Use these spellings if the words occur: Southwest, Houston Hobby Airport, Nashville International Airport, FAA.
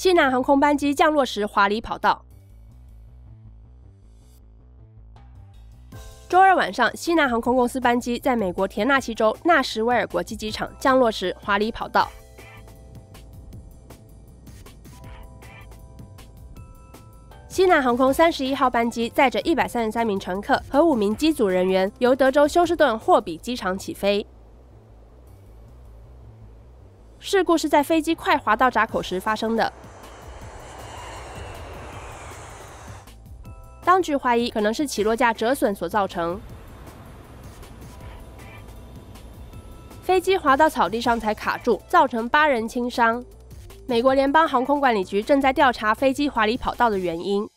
西南航空班机降落时滑离跑道。周二晚上，西南航空公司班机在美国田纳西州纳什维尔国际机场降落时滑离跑道。 西南航空31号班机载着133名乘客和5名机组人员，由德州休斯顿霍比机场起飞。事故是在飞机快滑到闸口时发生的。当局怀疑可能是起落架折损所造成。飞机滑到草地上才卡住，造成8人轻伤。 美国联邦航空管理局正在调查飞机滑离跑道的原因。